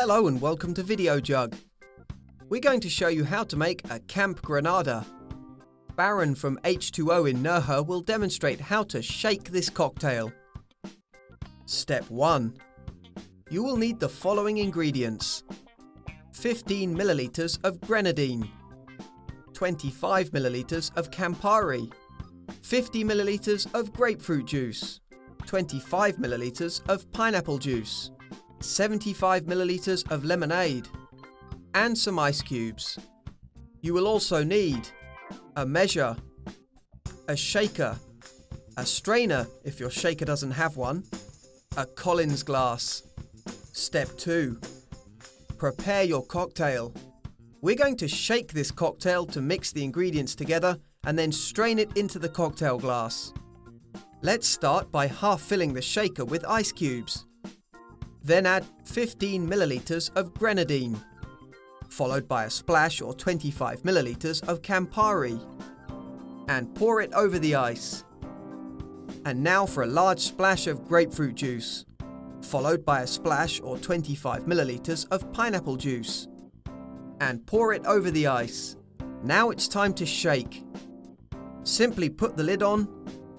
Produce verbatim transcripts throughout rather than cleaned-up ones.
Hello and welcome to VideoJug. We're going to show you how to make a Camp Grenada. Baron from H two O in Nerha will demonstrate how to shake this cocktail. Step one. You will need the following ingredients: fifteen milliliters of grenadine, twenty-five milliliters of Campari, fifty milliliters of grapefruit juice, twenty-five milliliters of pineapple juice, seventy-five milliliters of lemonade, and some ice cubes. You will also need a measure, a shaker, a strainer if your shaker doesn't have one, a Collins glass. Step two. Prepare your cocktail. We're going to shake this cocktail to mix the ingredients together and then strain it into the cocktail glass. Let's start by half filling the shaker with ice cubes. Then add fifteen milliliters of grenadine, followed by a splash or twenty-five milliliters of Campari, and pour it over the ice. And now for a large splash of grapefruit juice, followed by a splash or twenty-five milliliters of pineapple juice, and pour it over the ice. Now it's time to shake. Simply put the lid on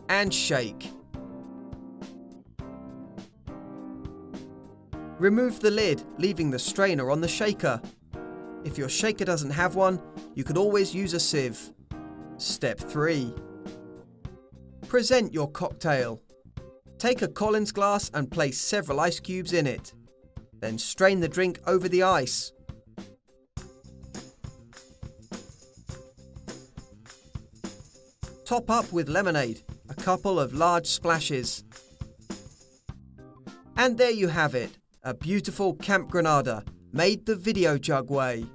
and shake. Remove the lid, leaving the strainer on the shaker. If your shaker doesn't have one, you could always use a sieve. Step three. Present your cocktail. Take a Collins glass and place several ice cubes in it. Then strain the drink over the ice. Top up with lemonade, a couple of large splashes. And there you have it. A beautiful Camp Grenada, made the VideoJug way.